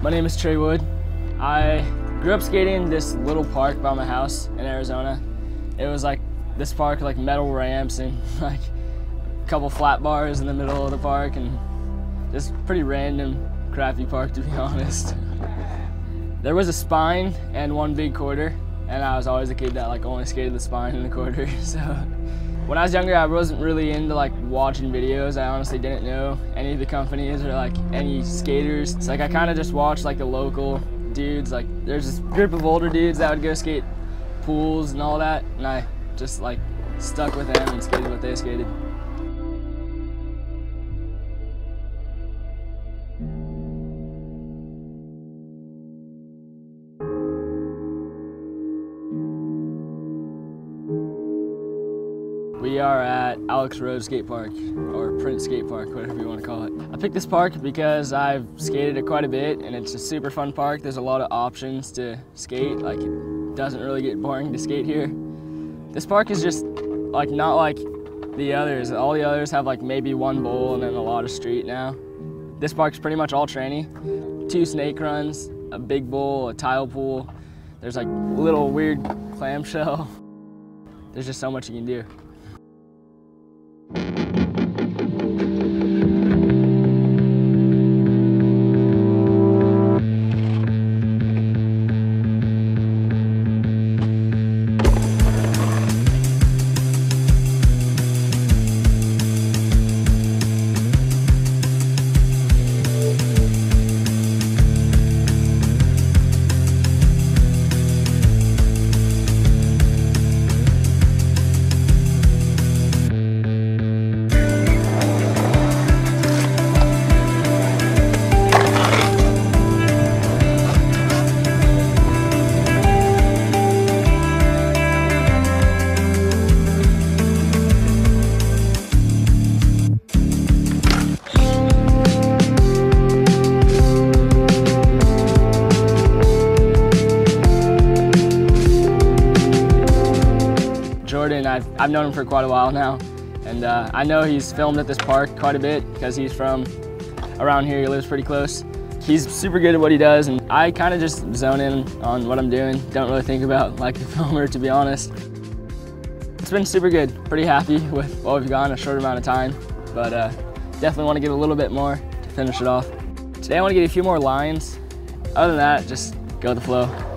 My name is Trey Wood. I grew up skating in this little park by my house in Arizona. It was like this park, like metal ramps and like a couple flat bars in the middle of the park, and just pretty random, crappy park, to be honest. There was a spine and one big quarter, and I was always a kid that like only skated the spine and the quarter. So when I was younger, I wasn't really into like watching videos. I honestly didn't know any of the companies or like any skaters. It's like I kind of just watched like the local dudes. Like there's this group of older dudes that would go skate pools and all that, and I just like stuck with them and skated what they skated. We are at Alex Road Skate Park, or Prince Skate Park, whatever you want to call it. I picked this park because I've skated it quite a bit, and it's a super fun park. There's a lot of options to skate. Like, it doesn't really get boring to skate here. This park is just like not like the others. All the others have like maybe one bowl and then a lot of street now. This park's pretty much all tranny. 2 snake runs, a big bowl, a tile pool. There's like a little weird clamshell. There's just so much you can do. I've known him for quite a while now, and I know he's filmed at this park quite a bit because he's from around here. He lives pretty close. He's super good at what he does, and I kind of just zone in on what I'm doing. Don't really think about like the filmer, to be honest. It's been super good. Pretty happy with what we've gone in a short amount of time, but definitely want to get a little bit more to finish it off. Today I want to get a few more lines. Other than that, just go with the flow.